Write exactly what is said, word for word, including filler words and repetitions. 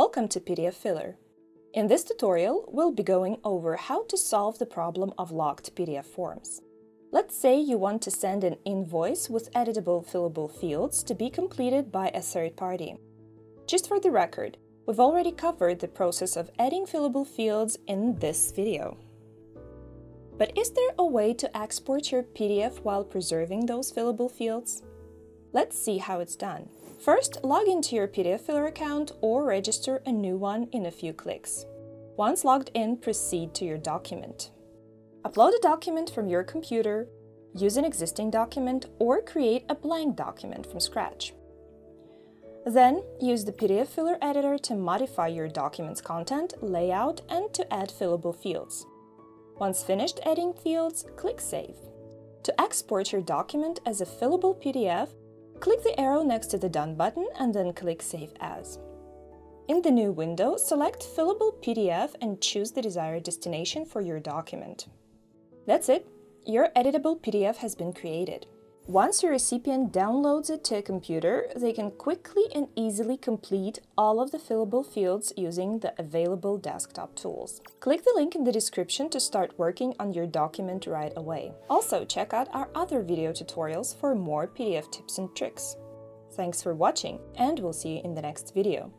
Welcome to pdfFiller. In this tutorial, we'll be going over how to solve the problem of locked P D F forms. Let's say you want to send an invoice with editable fillable fields to be completed by a third party. Just for the record, we've already covered the process of adding fillable fields in this video. But is there a way to export your P D F while preserving those fillable fields? Let's see how it's done. First, log into your pdfFiller account or register a new one in a few clicks. Once logged in, proceed to your document. Upload a document from your computer, use an existing document, or create a blank document from scratch. Then, use the pdfFiller editor to modify your document's content, layout, and to add fillable fields. Once finished adding fields, click Save. To export your document as a fillable P D F, click the arrow next to the Done button and then click Save As. In the new window, select Fillable P D F and choose the desired destination for your document. That's it! Your editable P D F has been created. Once your recipient downloads it to a computer, they can quickly and easily complete all of the fillable fields using the available desktop tools. Click the link in the description to start working on your document right away. Also, check out our other video tutorials for more P D F tips and tricks. Thanks for watching, and we'll see you in the next video.